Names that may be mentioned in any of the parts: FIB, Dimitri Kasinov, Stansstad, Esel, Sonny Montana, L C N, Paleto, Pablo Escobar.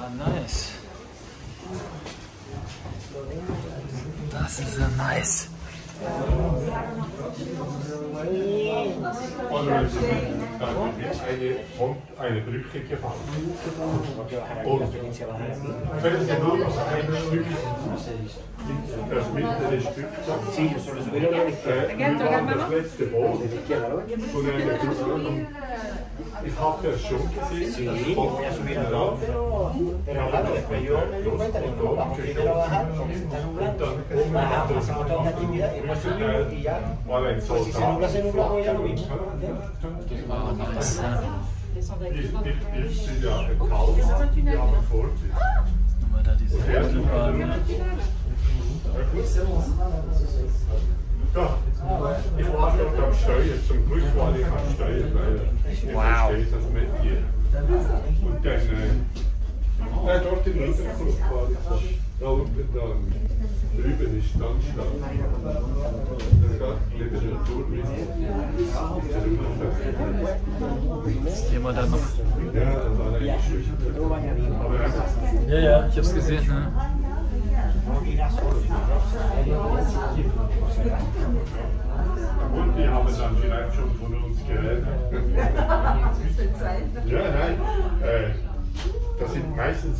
Ah, nice. Das ist ja nice. Eine Brücke gebaut. Und das mittlere Stück, das letzte Boot, und ich habe das schon gesehen, das kommt wieder rauf, ich war gerade am Steuern, zum Glück war ich am Steuern, weil ich verstehe das mit dir. Und dann, dort in Rübenkunft war ich, da unten dann, drüben ist Standstadt. Da geht Literatur mit. Ist jemand da noch? Ja, das war eine Geschichte. Ja, ja, ich hab's gesehen, ne? Und die haben dann vielleicht schon von uns geredet. Ja, nein. Das sind meistens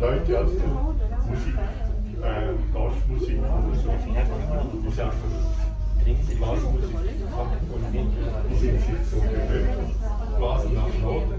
Leute aus der Musik, Dorfmusik oder so. Die sagen, Blasmusik. Und die sind sich so gewöhnt. Blasen nach Noten.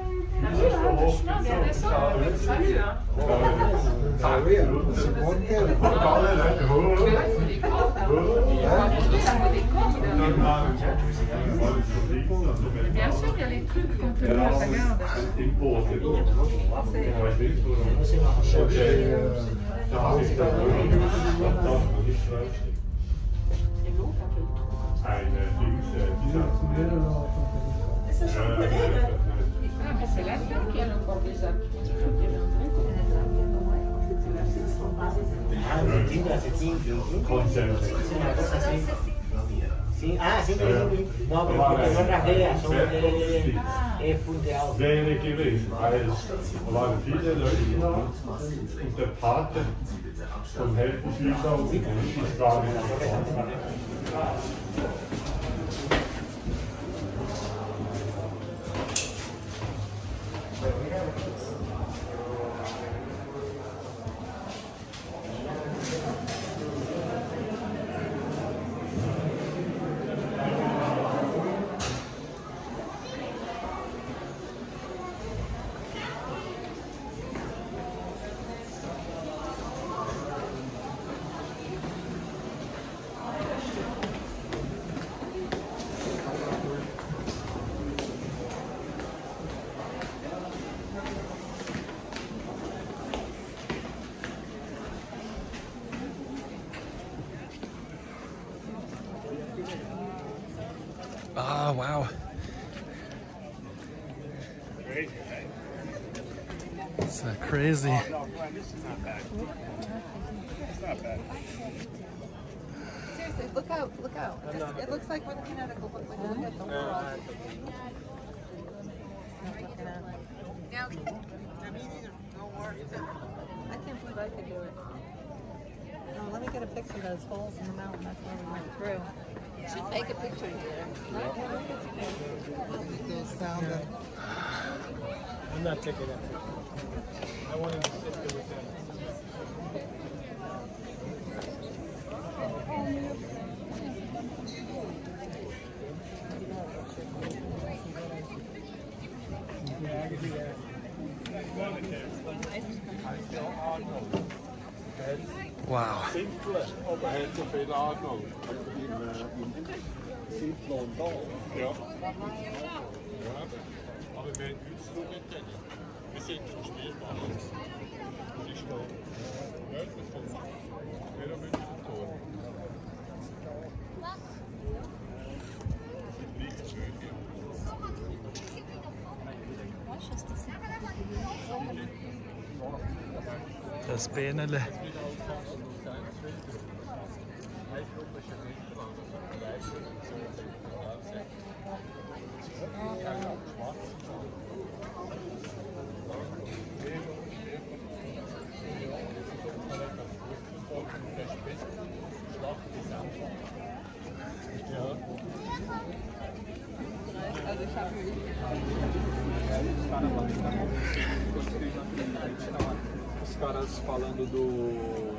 sûr, il y a les trucs qu'on peut lire, ça garde. Ah, mais c'est la femme qui a le corps des hommes. Ah, sì, no, però sono raffea, sono e punteato. Bene gewesen, weil es waren viele Leute und der Pate von Heldenschließer und ich war nicht ah, wow. It's crazy. Oh, no, this is not bad. It's not bad. Seriously, look out, look out. No, no, no. It looks like we're looking at a book, like look at the mirage. Now, me neither. No worries. I can't believe I could do it. No, let me get a picture of those holes in the mountain. That's where we went through. Should take a picture here. I'm not taking that picture. I wanted to sit there with them. Yeah, I can do that. Wow. das Bähnele. Os caras falando do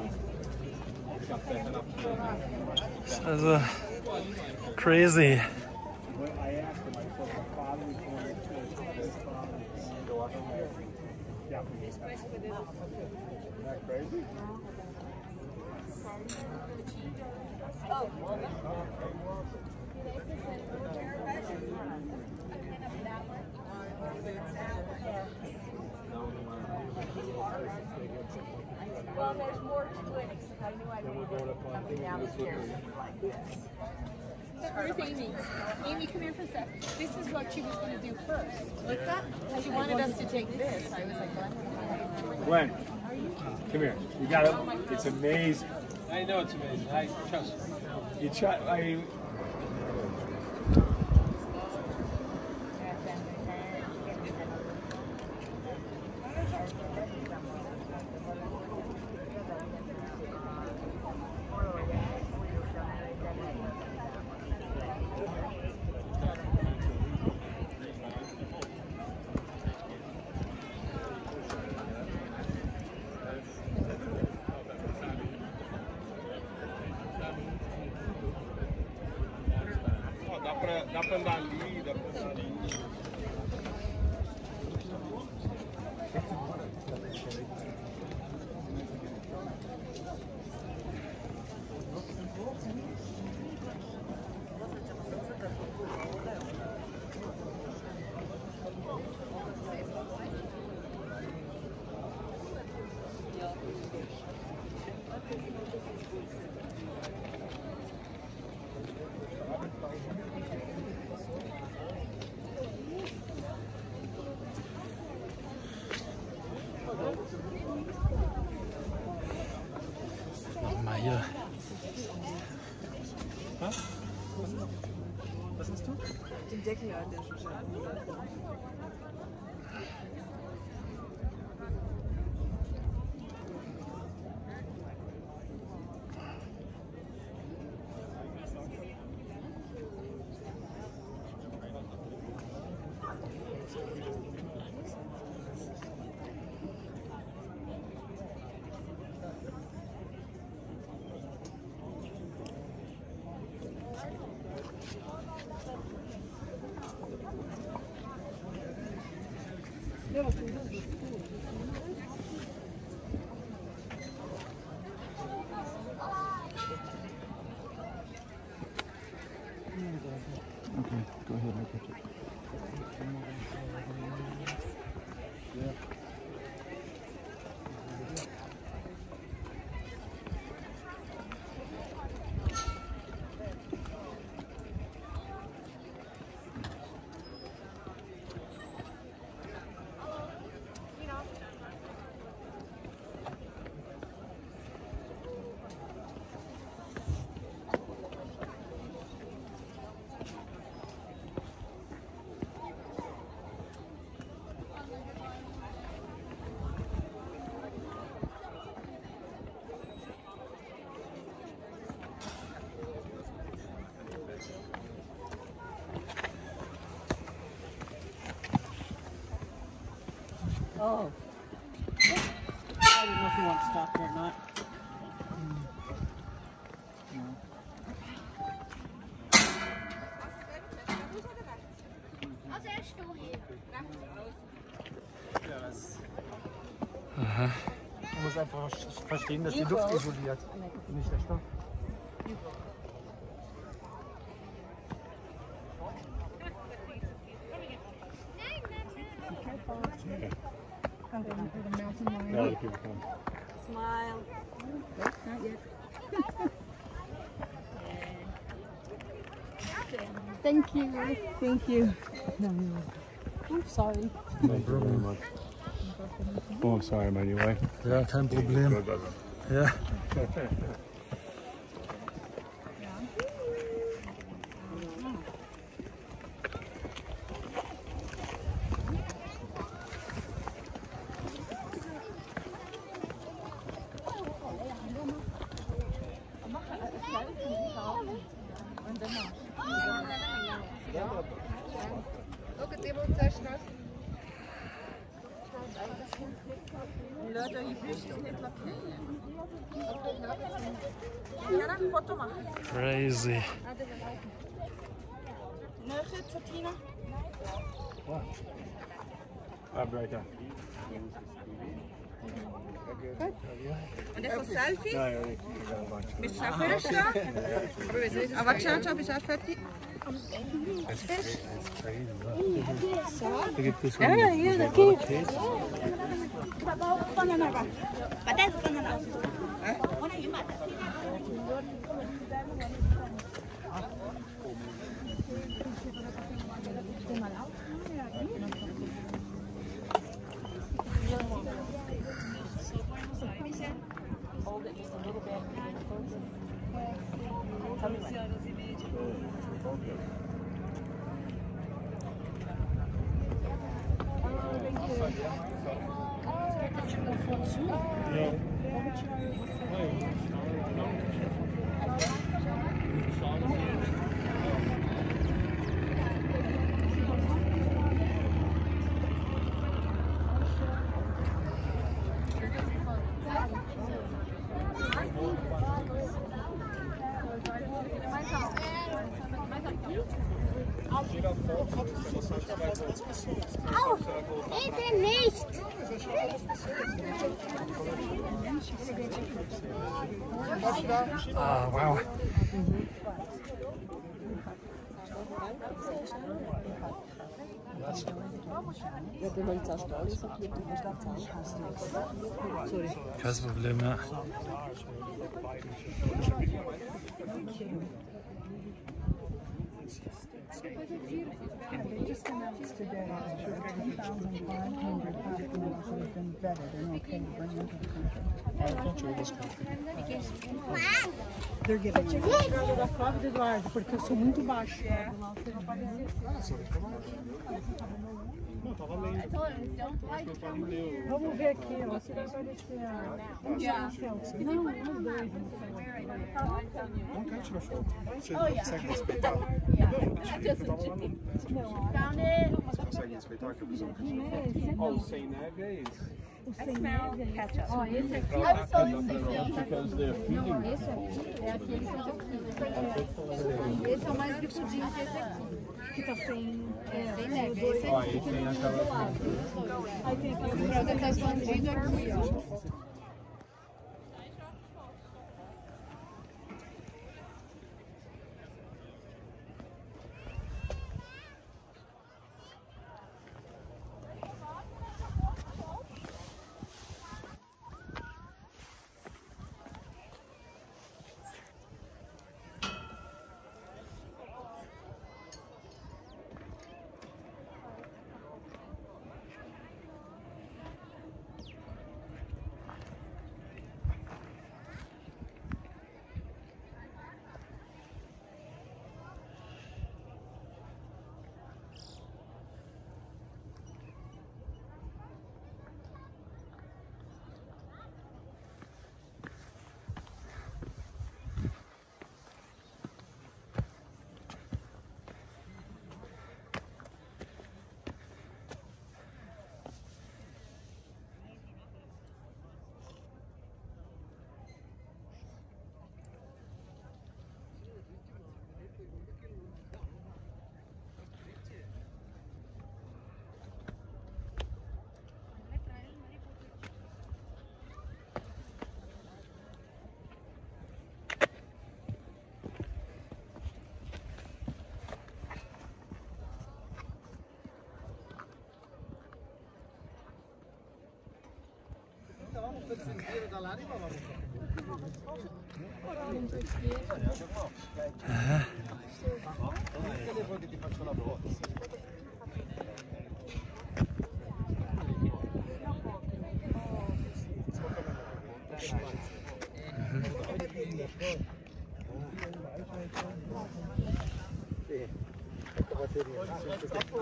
café na plena. Crazy. Well, there's more to it, except I knew I would be coming down the stairs like this. Where's Amy? Amy, come here for a sec. This is what she was going to do first. What's that? She wanted us to take this. I was like, Gwen, come here. You got it. It's amazing. I know it's amazing. I trust you. You trust. Dá pra andar ali, dá pra andar ali. Was hast du? Den Deckel an der Schuhe. Oh. I don't know if you want to stop or not. No. Aha. Man muss einfach verstehen, dass die Luft isoliert, nicht der Stoff. Smile. Nope, not yet. Thank you. Thank you. No, no. I'm sorry. Thank you very much. Oh, sorry, my way. Ja, kein Problem. Ja. Crazy. Und das ist ein Selfie? Nein, bist du auch fertig? Aber ciao, bist du auch fertig? Ah, wow. Kein Problem, ja. Porque eu sou muito baixo. Vamos ver aqui, ó. Se vai aparecer a selfie. Não, os dois. Não quero tirar foto. Você consegue respeitar? Você consegue respeitar que a visão que a gente tem? O sem neve é esse. O sem neve é esse. Ó, esse aqui. Não, esse aqui é aquele que eu já fiz. Esse é o mais bichudinho que esse aqui. Que tá sem neve. Ó, aí tem aquela... Aí tem aquela... Tá escondido aqui, ó.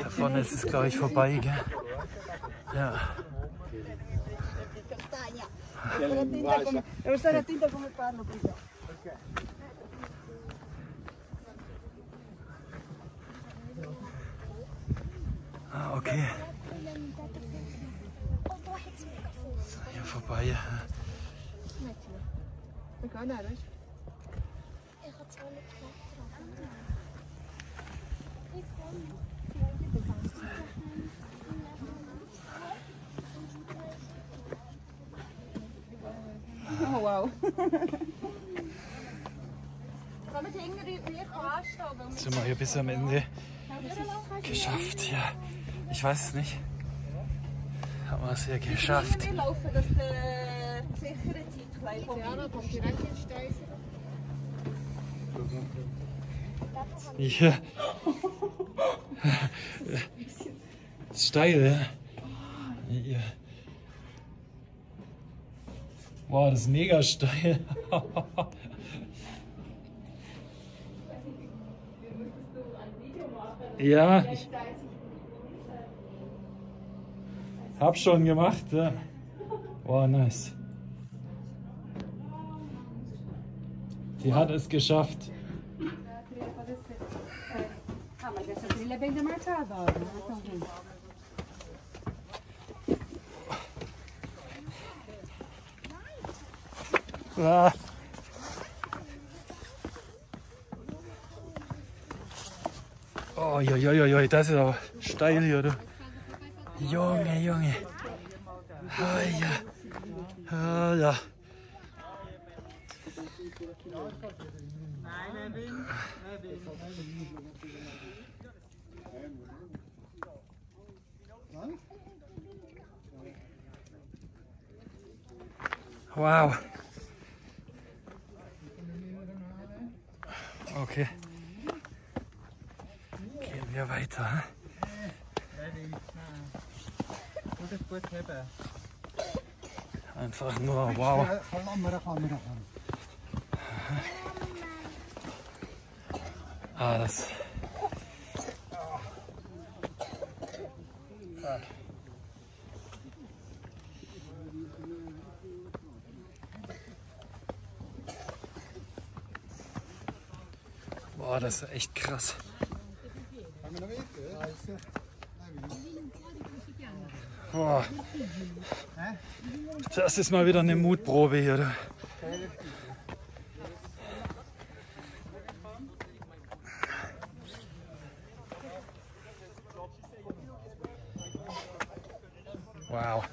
Da vorne ist es, glaube ich, vorbei, gell? Ja. Devo stare attenta come parlo prima. Ah, okay. Hier vorbei. Ja. Oh wow. Jetzt sind wir hier bis am Ende geschafft. Ja. Ich weiß es nicht. Haben wir es hier geschafft. Ja. Steil, ja. Wow, das ist mega steil. Ja, ich hab schon gemacht. Ja. Wow, nice. Sie hat es geschafft. Ah. Oh, jo, jo, jo, das ist aber steil hier, du. Junge, Junge. Ah, ja. Ah, ja. Wow. Okay. Gehen wir weiter. Einfach nur wow. Ah, das. Boah, das ist echt krass. Boah. Das ist mal wieder eine Mutprobe hier. Oder? Wow.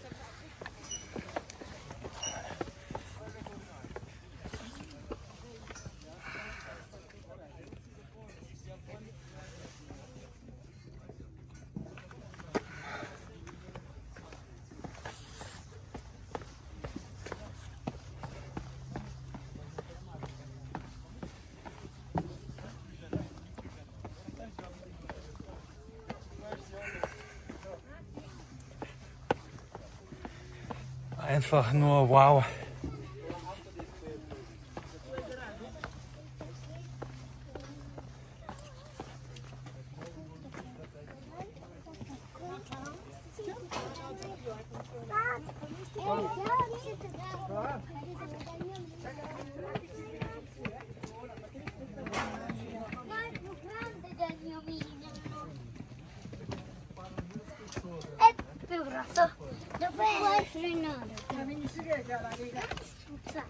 Einfach nur wow.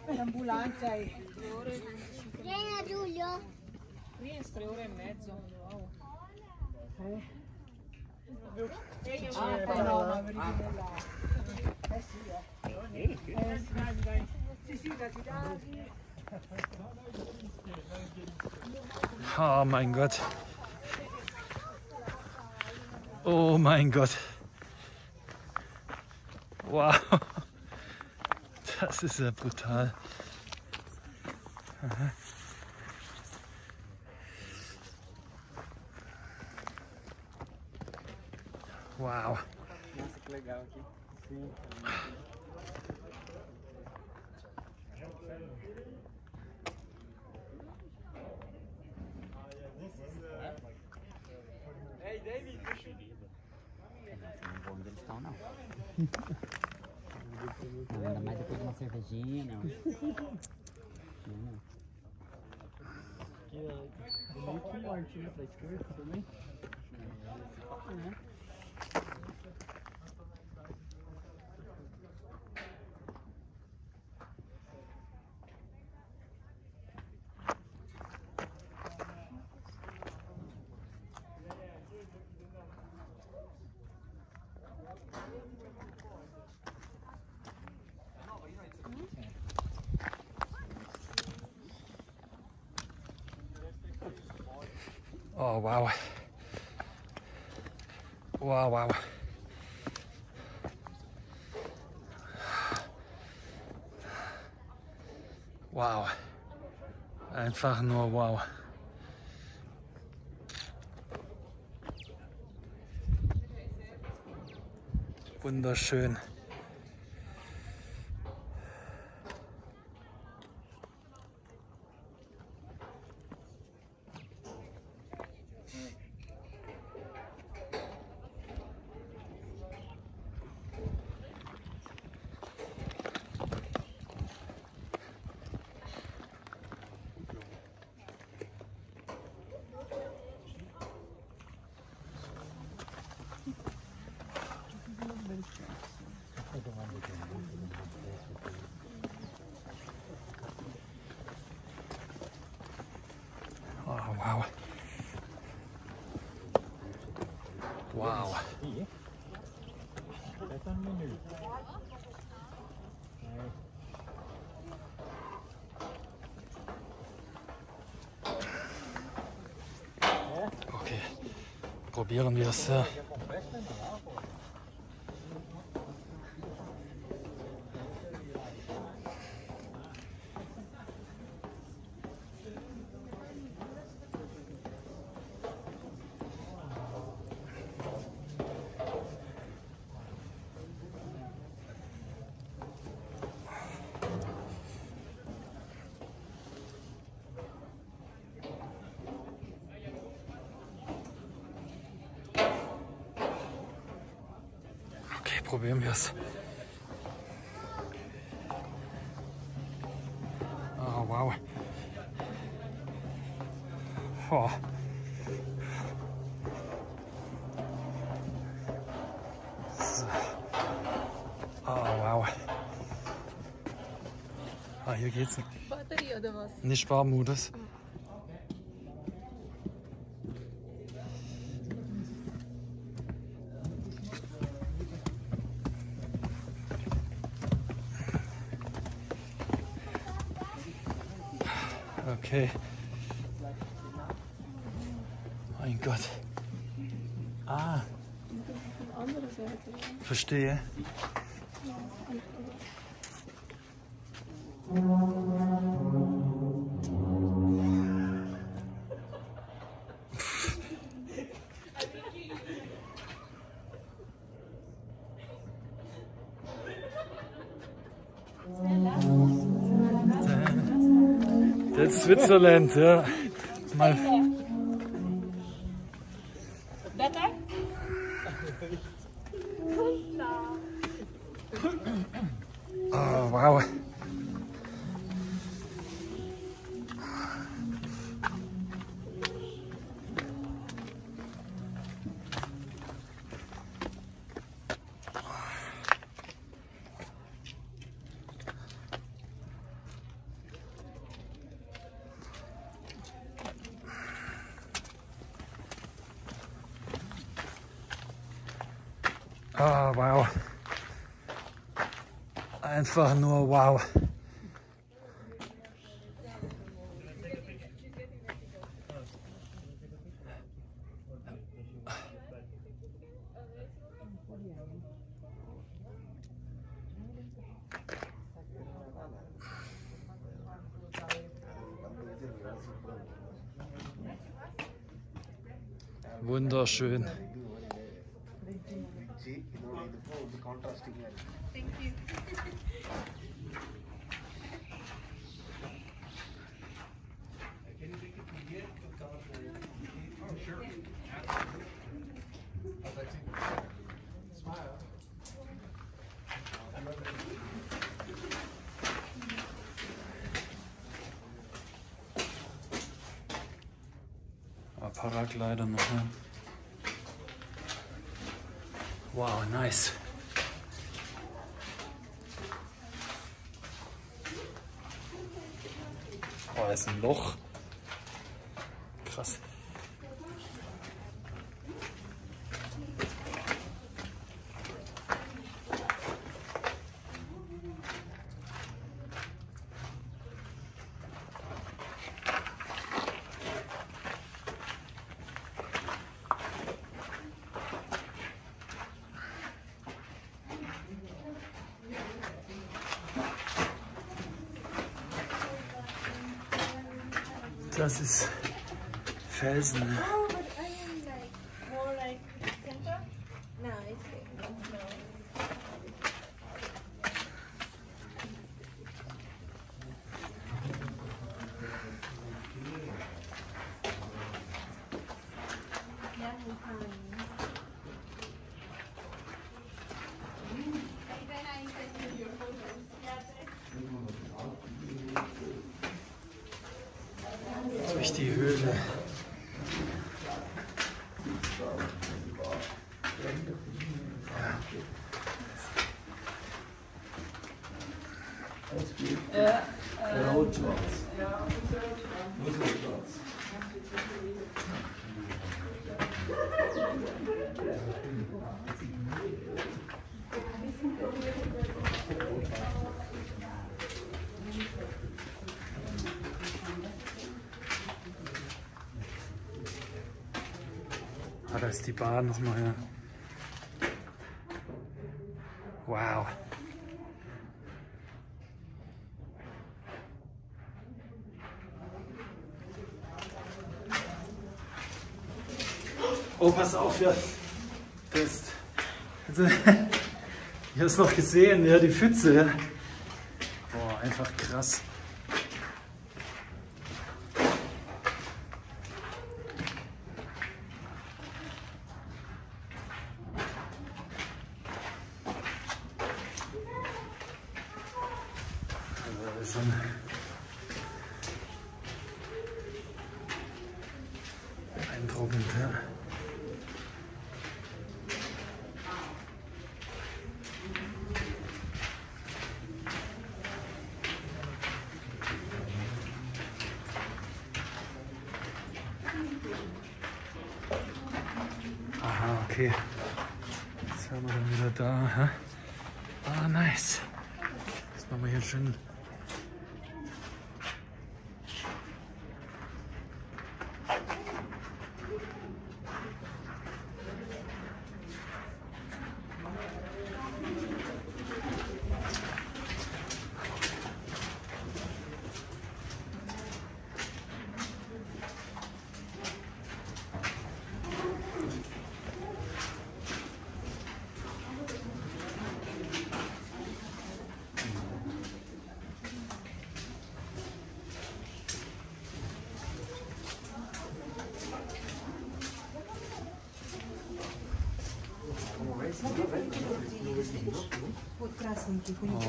L'ambulanza è... Vieni Giulio! Qui è 3 ore e mezzo. Wow. Oh mein Gott! Oh mein Gott! Wow! Das ist ja brutal. Aha. Wow. Não, ainda mais depois de uma cervejinha, não. Aqui, ó, muito forte, né? Pra esquerda também. Oh, wow. Wow, wow. Wow. Einfach nur wow. Wunderschön. Wow. Wow. Okay, probieren wir es. Probieren wir es. Oh, wow. Oh. Oh, wow. Ah, hier geht's. Batterie oder was? Nicht Sparmodus. Okay. Mein Gott. Ah. Verstehe. That's Switzerland, ja. Mal. Better? Oh, wow. Ah, oh, wow. Einfach nur wow. Wunderschön. See, you don't need to pull the contrasting here. Thank you. Can you take it from here to cover for you? Oh, sure. Absolutely. Smile. Paraglider nochmal. Wow, nice. Oh, da ist ein Loch. Krass. Das ist Felsen. Oh, but I am like more like center. No, it's die Höhle. Ja. Ah, da ist die Bahn nochmal her. Wow. Oh, pass auf, ja. Das, also, ich habe es noch gesehen, ja, die Pfütze. Ja. Boah, einfach krass. Beeindruckend, ja. Aha, okay. Jetzt haben wir dann wieder da. Hä? Ah, nice. Jetzt machen wir hier schön.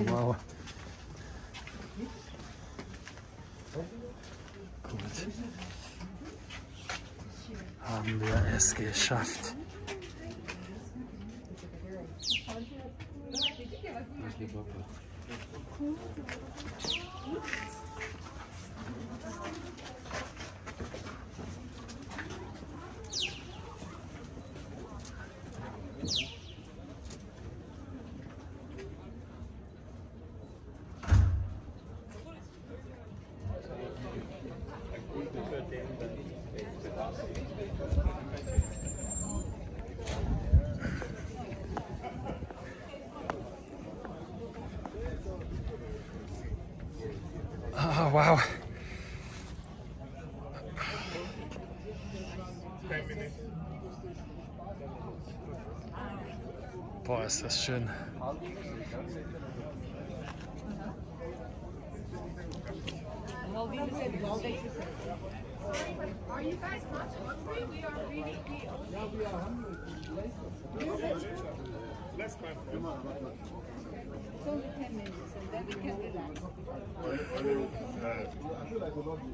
Oh, wow. Gut. Haben wir es geschafft. Oh, wow. Boah, ist das schön. Are you guys not hungry? We are really deep. Yeah, we are hungry. Let's go. It's only 10 minutes and then we can relax. I feel like a lot of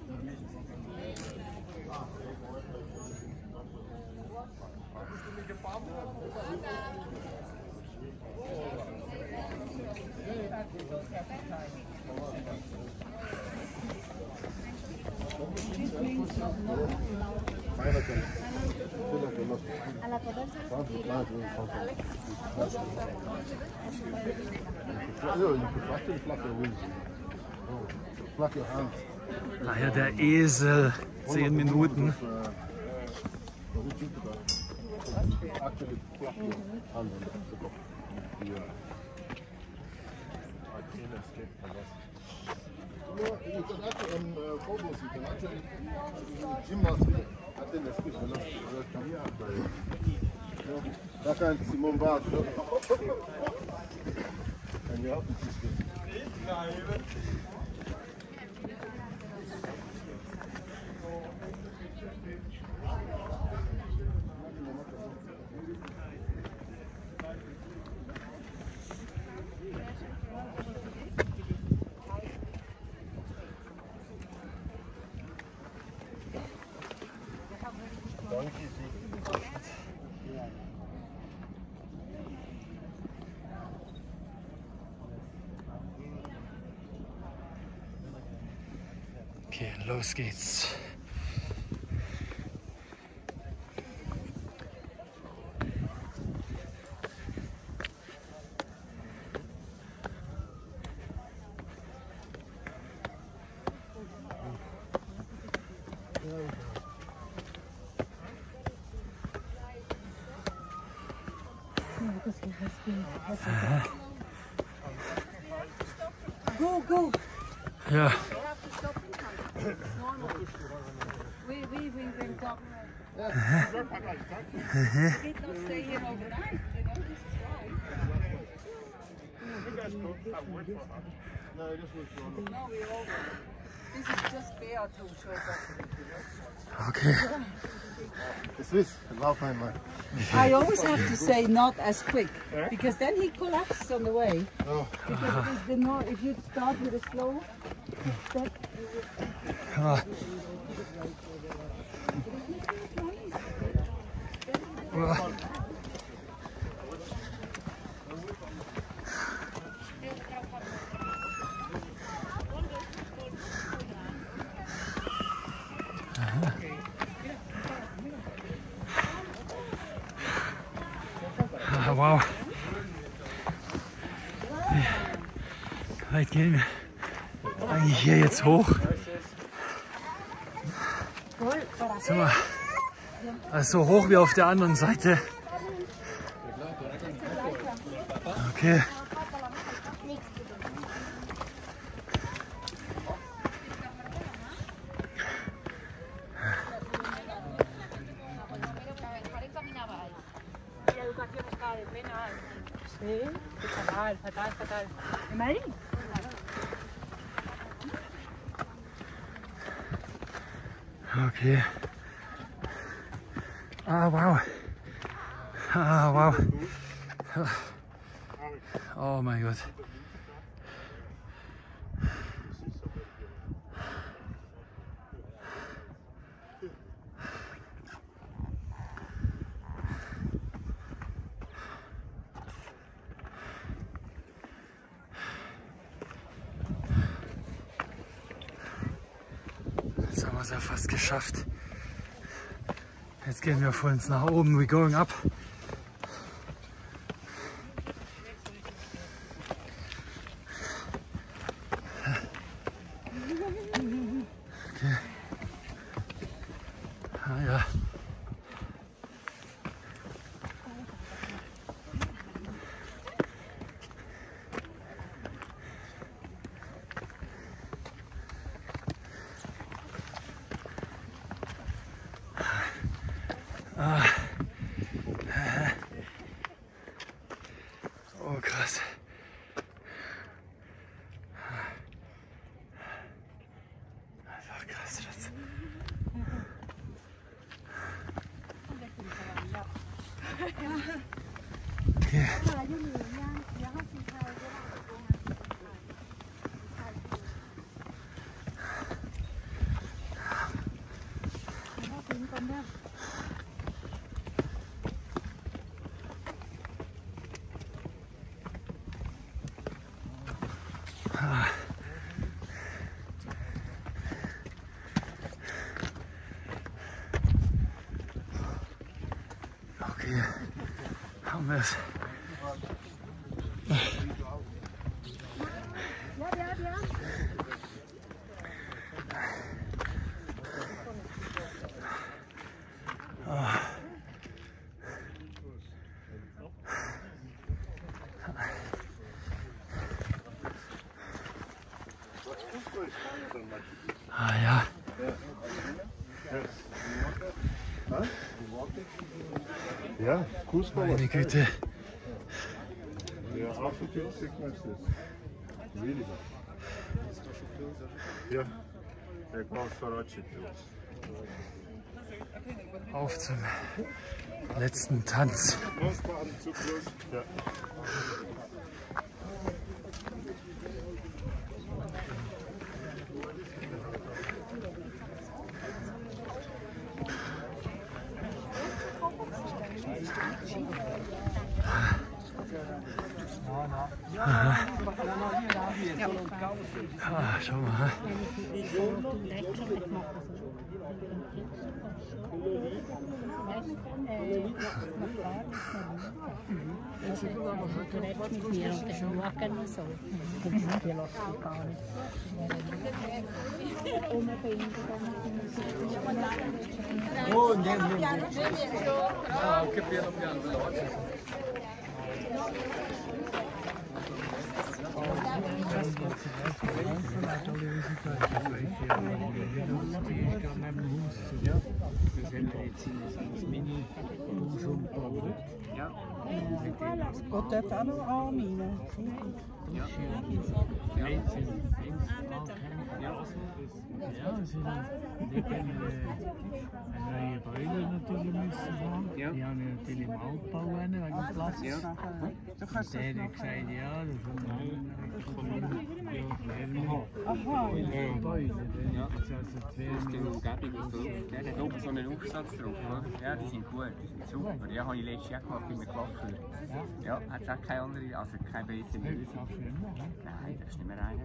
Naja, der Esel, 10 Minuten. Okay, los geht's. Go, go! Yeah. We will go. You did not stay here overnight, you know, this is why. You guys both have work for that. No, it just works for us. No, we're over. This is just Bea to show us. Okay. This is love my mind. I always have to say not as quick, because then he collapses on the way. Oh. Because the more, if you start with a slow step, come on. Wow. Wie weit gehen wir eigentlich hier jetzt hoch? So, also hoch wie auf der anderen Seite. Okay. Okay. Ah, wow. Ah, wow. Oh mein Gott. Jetzt haben wir es ja fast geschafft. Jetzt gehen wir vor uns nach oben. We're going up. Okay. Ah, ja. Oh krass. Einfach krass das. Okay. on this. Ah ja. Ja, Fußball. Meine Güte. Auf zum letzten Tanz. Aha. Ah, schau mal. Oh, che piano piano veloce. Du kannst der hat gesagt, ja, das kommt der hat oben so einen Aufsatz drauf. Ja, die sind gut, die sind super. Die habe ich letztes Jahr gemacht mit Klopfen. Ja, hat es auch keine andere, also keine Bäse mehr. Nein, das ist nicht mehr einer.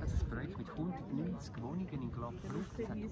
Das ist ein Projekt mit 190 Wohnungen in Klopfen.